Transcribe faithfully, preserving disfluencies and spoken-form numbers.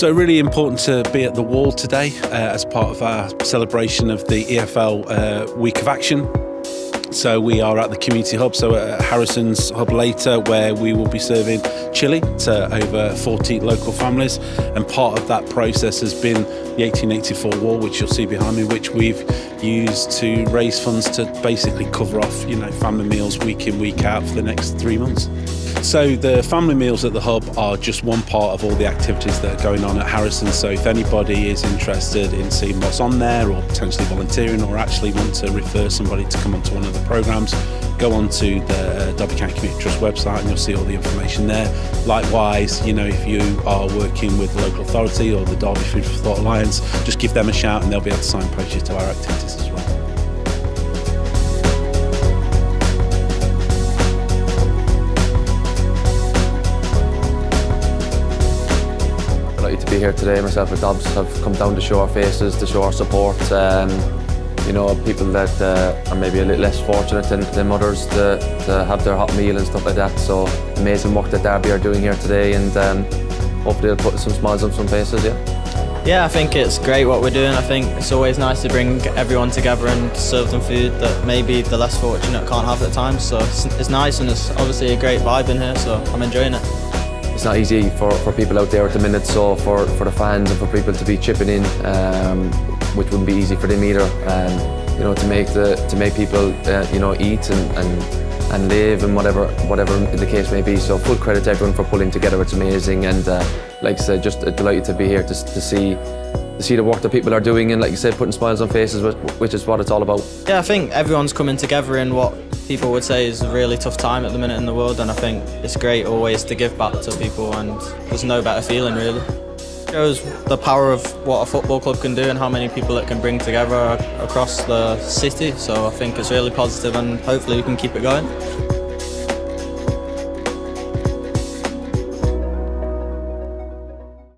So really important to be at the wall today uh, as part of our celebration of the E F L uh, Week of Action. So we are at the community hub, so at Harrison's Hub later, where we will be serving chili to over forty local families, and part of that process has been the eighteen eighty-four wall, which you'll see behind me, which we've used to raise funds to basically cover off, you know, family meals week in, week out for the next three months. So the family meals at the hub are just one part of all the activities that are going on at Harrison. So if anybody is interested in seeing what's on there, or potentially volunteering, or actually want to refer somebody to come onto one of the programmes, go onto the Derby County Community Trust website and you'll see all the information there. Likewise, you know, if you are working with the local authority or the Derby Food for Thought Alliance, just give them a shout and they'll be able to signpost you to our activities as well. To be here today, myself and Dobbs have come down to show our faces, to show our support. Um, you know, people that uh, are maybe a little less fortunate than, than others to, to have their hot meal and stuff like that. So amazing work that Derby are doing here today, and um, hopefully they'll put some smiles on some faces. Yeah. Yeah, I think it's great what we're doing. I think it's always nice to bring everyone together and serve them food that maybe the less fortunate can't have at times. So it's, it's nice, and it's obviously a great vibe in here. So I'm enjoying it. It's not easy for, for people out there at the minute, so for, for the fans and for people to be chipping in, um, which wouldn't be easy for them either. Um, you know, to make the to make people uh, you know, eat and, and and live and whatever whatever the case may be. So full credit to everyone for pulling together. It's amazing, and uh, like I said, just delighted to be here to, to see to see the work that people are doing, and like you said, putting smiles on faces, which is what it's all about. Yeah, I think everyone's coming together in what people would say is a really tough time at the minute in the world, and I think it's great always to give back to people, and there's no better feeling really. It shows the power of what a football club can do and how many people it can bring together across the city, so I think it's really positive and hopefully we can keep it going.